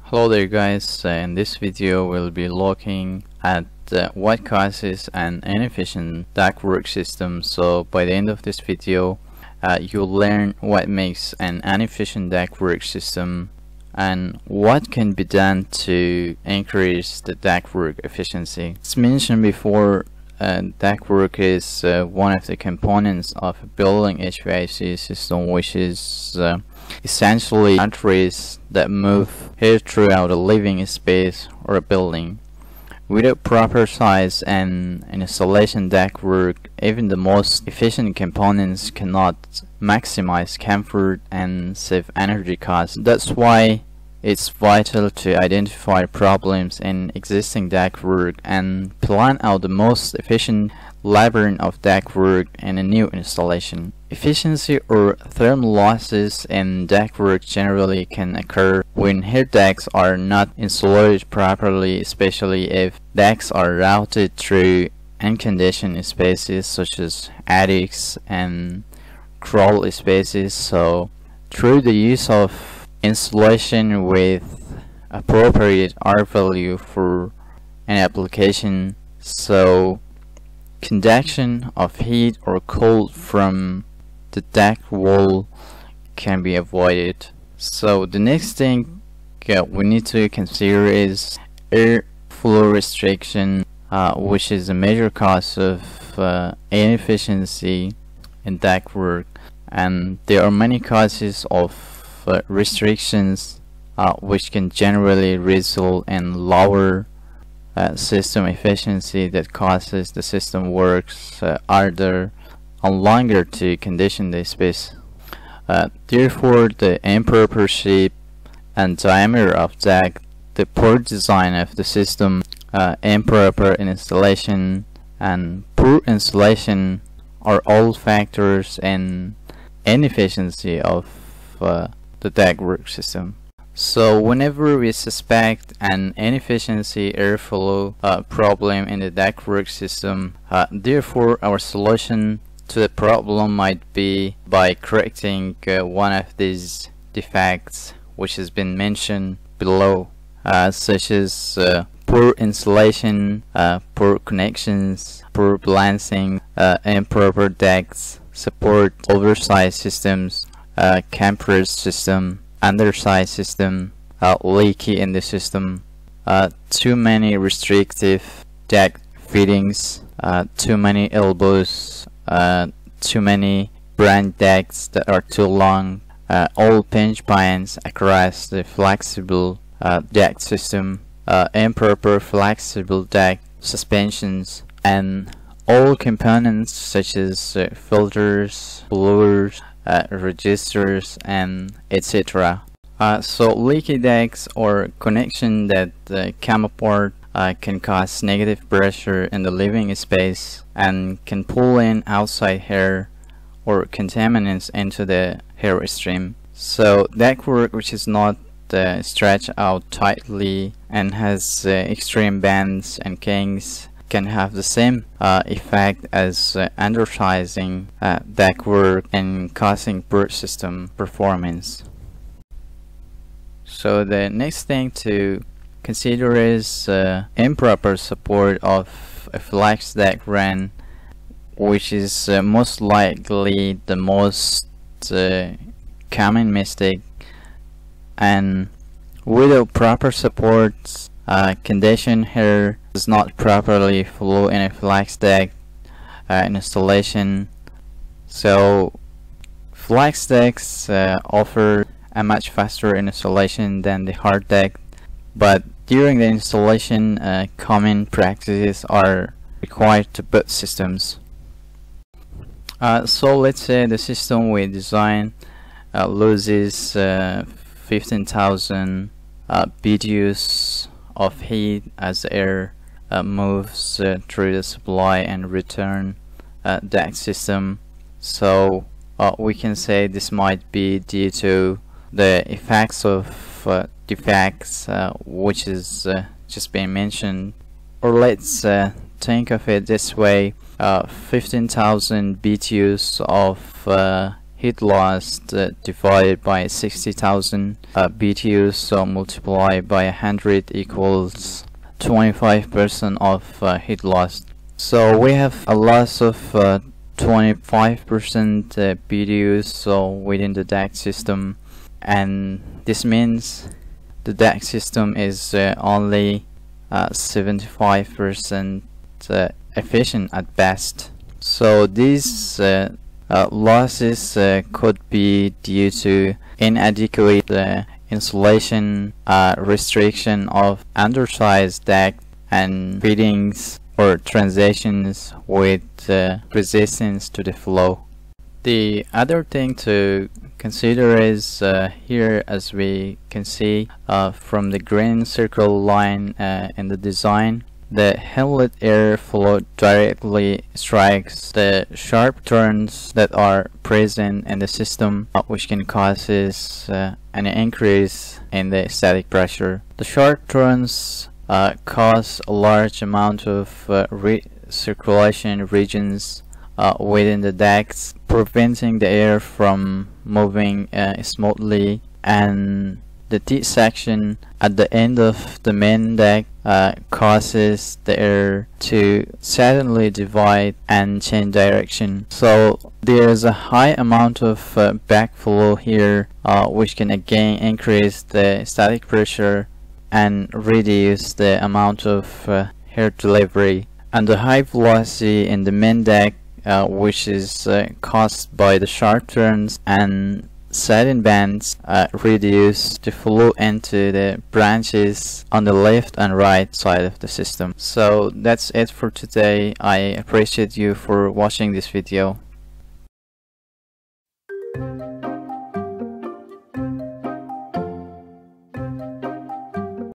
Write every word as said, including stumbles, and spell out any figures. Hello there guys, in this video we'll be looking at uh, what causes an inefficient ductwork system. So by the end of this video uh, you'll learn what makes an inefficient ductwork system and what can be done to increase the ductwork efficiency. As mentioned before, uh, ductwork is uh, one of the components of a building H V A C system, which is uh, essentially arteries that move air throughout a living space or a building. Without proper size and installation ductwork, even the most efficient components cannot maximize comfort and save energy costs. That's why it's vital to identify problems in existing ductwork and plan out the most efficient labyrinth of ductwork in a new installation. Efficiency or thermal losses in ductwork generally can occur when heat ducts are not insulated properly, especially if ducts are routed through unconditioned spaces such as attics and crawl spaces. So through the use of insulation with appropriate R value for an application, so conduction of heat or cold from the duct wall can be avoided. So the next thing yeah, we need to consider is air flow restriction, uh, which is a major cause of uh, inefficiency in ductwork, and there are many causes of Uh, restrictions uh, which can generally result in lower uh, system efficiency that causes the system works uh, harder and longer to condition the space. Uh, therefore, the improper shape and diameter of duct, the poor design of the system, uh, improper installation and poor insulation are all factors in inefficiency of uh, the ductwork system. So whenever we suspect an inefficiency airflow uh, problem in the ductwork system, uh, therefore our solution to the problem might be by correcting uh, one of these defects which has been mentioned below, uh, such as uh, poor insulation, uh, poor connections, poor balancing, uh, improper ducts, support, oversized systems, Uh, compressed system, undersized system, uh, leaky in the system, uh, too many restrictive duct fittings, uh, too many elbows, uh, too many branch ducts that are too long, uh, all pinch points across the flexible uh, duct system, uh, improper flexible duct suspensions, and all components such as uh, filters, blowers, Uh, registers and et cetera. Uh, so leaky ducts or connections that uh, come apart uh, can cause negative pressure in the living space and can pull in outside air or contaminants into the air stream. So ductwork which is not uh, stretched out tightly and has uh, extreme bends and kinks can have the same uh, effect as uh, undersizing uh, ductwork and causing poor system performance. So the next thing to consider is uh, improper support of a flex duct run, which is uh, most likely the most uh, common mistake, and without proper support, Uh, condition here does not properly flow in a flex duct uh, installation. So flex ducts uh, offer a much faster installation than the hard duct, but during the installation uh, common practices are required to both systems. Uh, so let's say the system we design uh, loses uh, fifteen thousand uh, BTUs of heat as air uh, moves uh, through the supply and return uh, duct system. So uh, we can say this might be due to the effects of uh, defects uh, which is uh, just been mentioned. Or let's uh, think of it this way: uh, fifteen thousand B T Us of uh, heat loss uh, divided by sixty thousand uh, B T Us, so multiplied by one hundred equals twenty-five percent of uh, heat loss. So we have a loss of uh, twenty-five percent uh, B T Us so within the D A C system, and this means the D A C system is uh, only uh, seventy-five percent uh, efficient at best. So these uh, uh, losses uh, could be due to inadequate uh, insulation, uh, restriction of undersized D A C, and fittings or transitions with uh, resistance to the flow. The other thing to consider is uh, here, as we can see uh, from the green circle line uh, in the design, the inlet air flow directly strikes the sharp turns that are present in the system, uh, which can cause uh, an increase in the static pressure. The sharp turns Uh, cause a large amount of uh, recirculation regions uh, within the D A Cs, preventing the air from moving uh, smoothly, and the T-section at the end of the main D A C uh, causes the air to suddenly divide and change direction. So there is a high amount of uh, backflow here, uh, which can again increase the static pressure and reduce the amount of uh, air delivery. And the high velocity in the main D A C, uh, which is uh, caused by the sharp turns and sudden bends, uh, reduce the flow into the branches on the left and right side of the system. So that's it for today. I appreciate you for watching this video.